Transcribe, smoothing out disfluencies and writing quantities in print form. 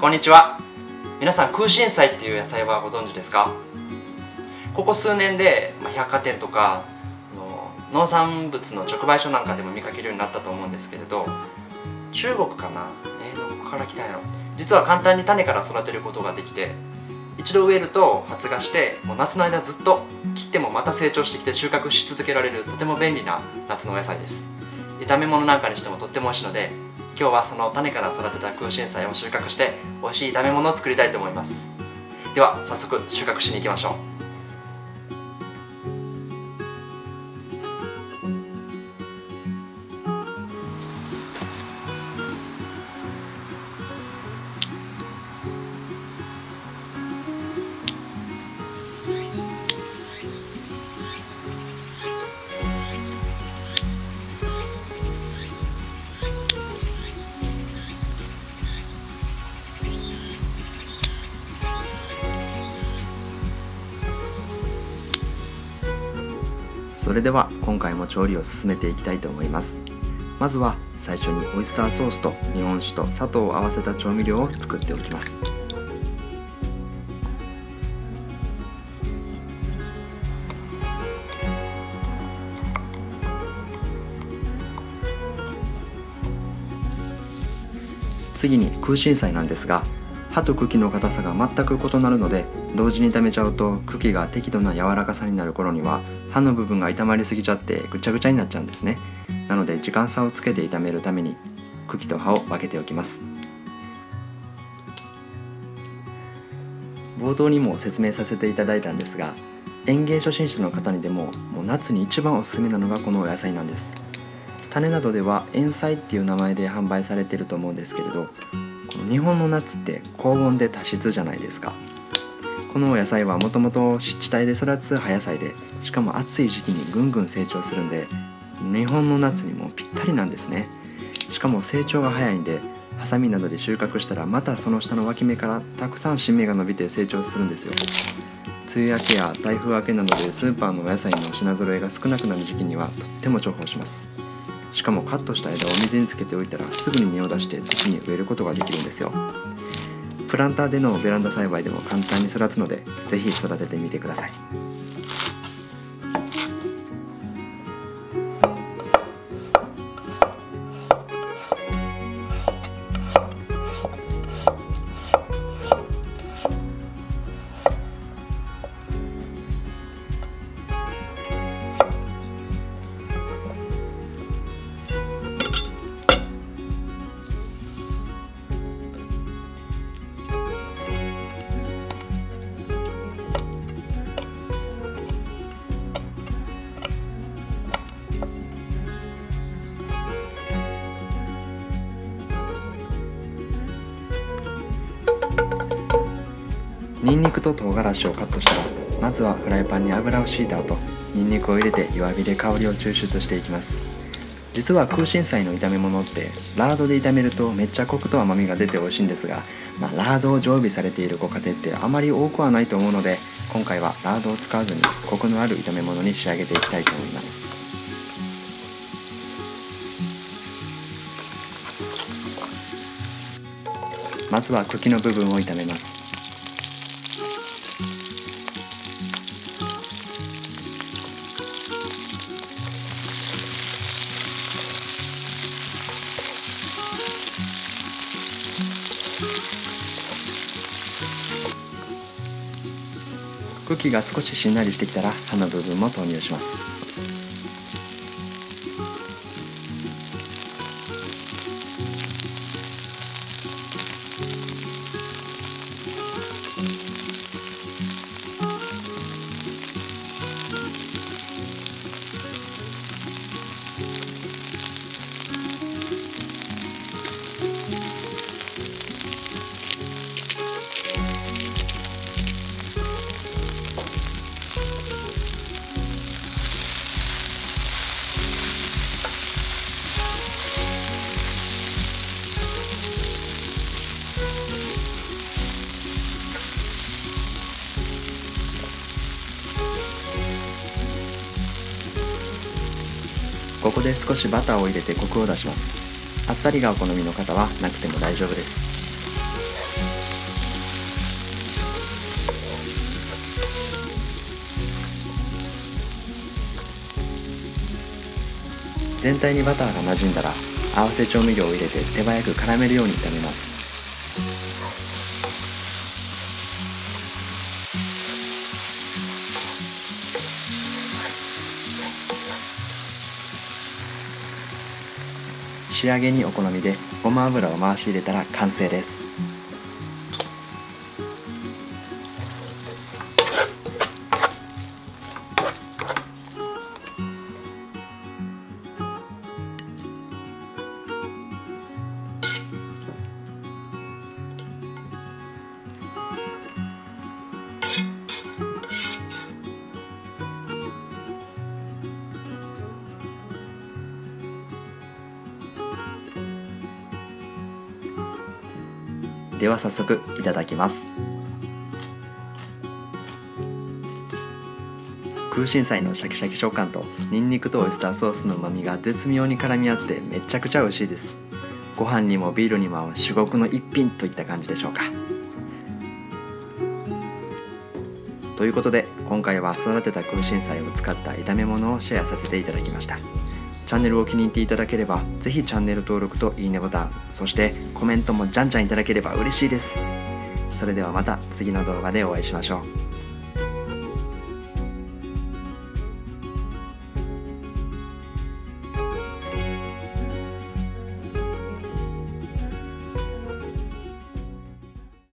こんにちは。皆さん、空心菜っていう野菜はご存知ですか？ここ数年で百貨店とか農産物の直売所なんかでも見かけるようになったと思うんですけれど、中国かな、どこから来たんやろ。実は簡単に種から育てることができて、一度植えると発芽して、もう夏の間ずっと切ってもまた成長してきて収穫し続けられる、とても便利な夏のお野菜です。炒め物なんかにしてもとっても美味しいので、今日はその種から育てた空心菜を収穫して美味しい炒め物を作りたいと思います。では早速収穫しに行きましょう。それでは今回も調理を進めていきたいと思います。まずは最初にオイスターソースと日本酒と砂糖を合わせた調味料を作っておきます。次に空心菜なんですが、葉と茎の硬さが全く異なるので、同時に炒めちゃうと茎が適度な柔らかさになる頃には葉の部分が炒まりすぎちゃってぐちゃぐちゃになっちゃうんですね。なので時間差をつけて炒めるために茎と葉を分けておきます。冒頭にも説明させていただいたんですが、園芸初心者の方にでも夏に一番おすすめなのがこのお野菜なんです。種などでは園菜っていう名前で販売されていると思うんですけれど、日本の夏って高温で多湿じゃないですか。この野菜はもともと湿地帯で育つ葉野菜で、しかも暑い時期にぐんぐん成長するんで、日本の夏にもぴったりなんですね。しかも成長が早いんで、ハサミなどで収穫したらまたその下の脇芽からたくさん新芽が伸びて成長するんですよ。梅雨明けや台風明けなどでスーパーのお野菜の品揃えが少なくなる時期にはとっても重宝します。しかもカットした枝を水につけておいたらすぐに根を出して土に植えることができるんですよ。プランターでのベランダ栽培でも簡単に育つので、ぜひ育ててみてください。ニンニクと唐辛子をカットしたら、まずはフライパンに油を敷いた後、ニンニクを入れて弱火で香りを抽出していきます。実は空心菜の炒め物ってラードで炒めるとめっちゃコクと甘みが出て美味しいんですが、ラードを常備されているご家庭ってあまり多くはないと思うので、今回はラードを使わずにコクのある炒め物に仕上げていきたいと思います。まずは茎の部分を炒めます。茎が少ししんなりしてきたら、葉の部分も投入します。ここで少しバターを入れてコクを出します。あっさりがお好みの方はなくても大丈夫です。全体にバターが馴染んだら合わせ調味料を入れて手早く絡めるように炒めます。仕上げにお好みでごま油を回し入れたら完成です。では早速いただきます。空心菜のシャキシャキ食感とニンニクとオイスターソースの旨味が絶妙に絡み合ってめちゃくちゃ美味しいです。ご飯にもビールにも合う至極の一品といった感じでしょうか。ということで今回は育てた空心菜を使った炒め物をシェアさせていただきました。チャンネルを気に入っていただければ、ぜひチャンネル登録といいねボタン、そしてコメントもじゃんじゃんいただければ嬉しいです。それではまた次の動画でお会いしましょう。